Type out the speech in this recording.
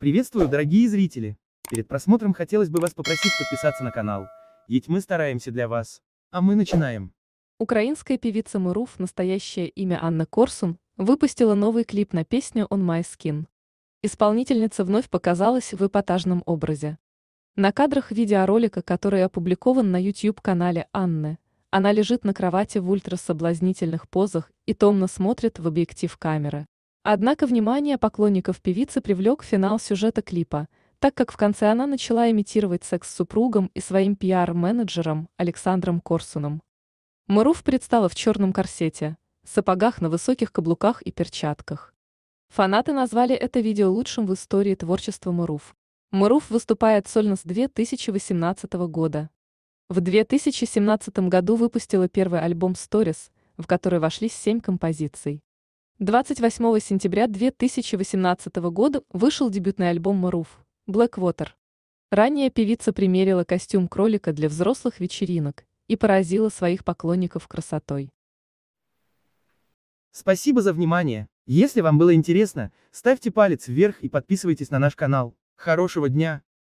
Приветствую, дорогие зрители! Перед просмотром хотелось бы вас попросить подписаться на канал, ведь мы стараемся для вас. А мы начинаем. Украинская певица MARUV, настоящее имя Анна Корсун, выпустила новый клип на песню On My Skin. Исполнительница вновь показалась в эпатажном образе. На кадрах видеоролика, который опубликован на YouTube-канале Анны, она лежит на кровати в ультрасоблазнительных позах и томно смотрит в объектив камеры. Однако внимание поклонников певицы привлек финал сюжета клипа, так как в конце она начала имитировать секс с супругом и своим пиар-менеджером Александром Корсуном. MARUV предстала в черном корсете, сапогах на высоких каблуках и перчатках. Фанаты назвали это видео лучшим в истории творчества MARUV. MARUV выступает сольно с 2018 года. В 2017 году выпустила первый альбом Stories, в который вошли 7 композиций. 28 сентября 2018 года вышел дебютный альбом MARUV «Black Water». Ранее певица примерила костюм кролика для взрослых вечеринок и поразила своих поклонников красотой. Спасибо за внимание. Если вам было интересно, ставьте палец вверх и подписывайтесь на наш канал. Хорошего дня!